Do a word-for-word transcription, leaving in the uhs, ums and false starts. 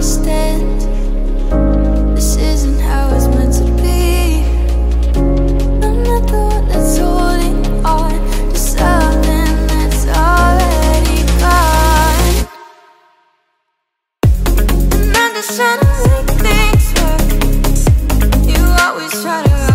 understand. This isn't how it's meant to be. I'm not the one that's holding on to something that's already gone. And I'm just trying to make things work. You always try to